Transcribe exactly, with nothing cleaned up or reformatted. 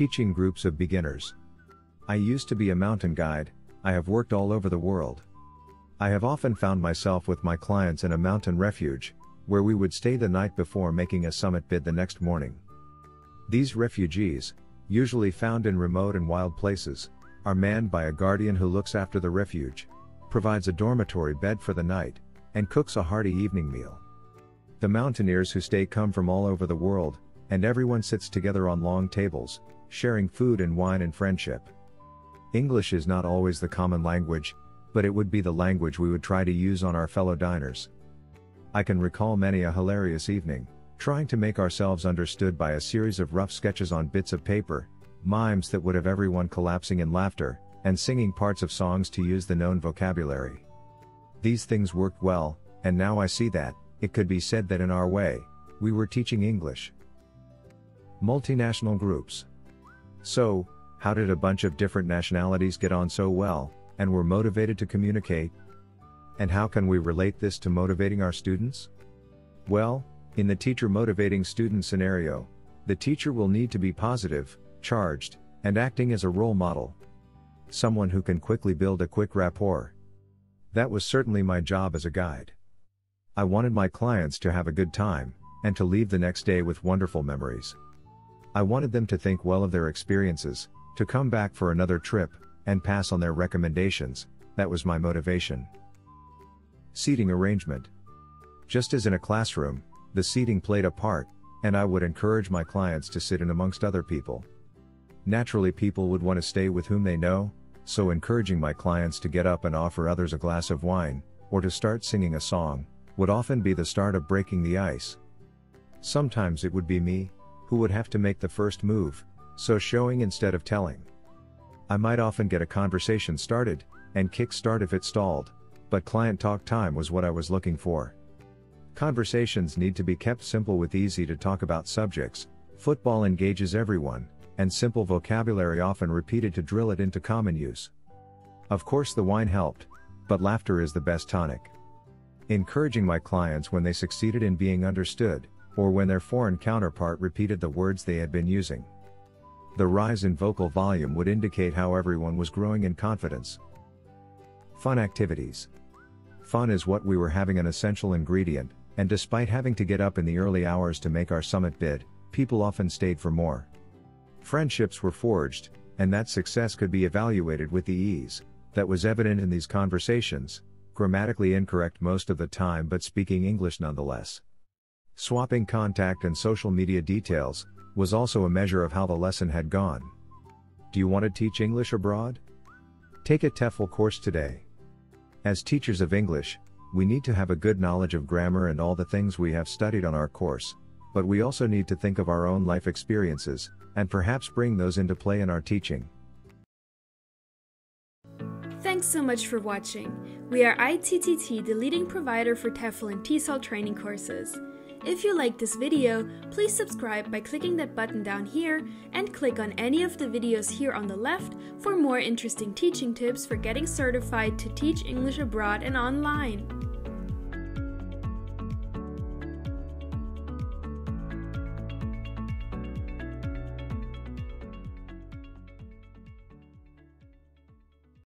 teaching groups of beginners. I used to be a mountain guide. I have worked all over the world. I have often found myself with my clients in a mountain refuge, where we would stay the night before making a summit bid the next morning. These refugees, usually found in remote and wild places, are manned by a guardian who looks after the refuge, provides a dormitory bed for the night, and cooks a hearty evening meal. The mountaineers who stay come from all over the world, and everyone sits together on long tables, sharing food and wine and friendship. English is not always the common language, but it would be the language we would try to use on our fellow diners. I can recall many a hilarious evening, trying to make ourselves understood by a series of rough sketches on bits of paper, mimes that would have everyone collapsing in laughter, and singing parts of songs to use the known vocabulary. These things worked well, and now I see that, it could be said that in our way, we were teaching English. Multinational groups. So, how did a bunch of different nationalities get on so well, and were motivated to communicate? And how can we relate this to motivating our students? Well, in the teacher motivating student scenario, the teacher will need to be positive, charged, and acting as a role model. Someone who can quickly build a quick rapport. That was certainly my job as a guide. I wanted my clients to have a good time, and to leave the next day with wonderful memories. I wanted them to think well of their experiences, to come back for another trip, and pass on their recommendations. That was my motivation. Seating arrangement. Just as in a classroom, the seating played a part, and I would encourage my clients to sit in amongst other people. Naturally, people would want to stay with whom they know, so encouraging my clients to get up and offer others a glass of wine, or to start singing a song, would often be the start of breaking the ice. Sometimes it would be me, who would have to make the first move, so showing instead of telling. I might often get a conversation started, and kick-start if it stalled, but client talk time was what I was looking for. Conversations need to be kept simple with easy to talk about subjects. Football engages everyone, and simple vocabulary often repeated to drill it into common use. Of course the wine helped, but laughter is the best tonic. Encouraging my clients when they succeeded in being understood, or when their foreign counterpart repeated the words they had been using. The rise in vocal volume would indicate how everyone was growing in confidence. Fun activities. Fun is what we were having an essential ingredient, and despite having to get up in the early hours to make our summit bid, people often stayed for more. Friendships were forged, and that success could be evaluated with the ease that was evident in these conversations, grammatically incorrect most of the time but speaking English nonetheless. Swapping contact and social media details was also a measure of how the lesson had gone. Do you want to teach English abroad? Take a T E F L course today. As teachers of English, we need to have a good knowledge of grammar and all the things we have studied on our course, but we also need to think of our own life experiences, and perhaps bring those into play in our teaching. Thanks so much for watching. We are I T T T, the leading provider for T E F L and TESOL training courses. If you like this video, please subscribe by clicking that button down here, and click on any of the videos here on the left for more interesting teaching tips for getting certified to teach English abroad and online.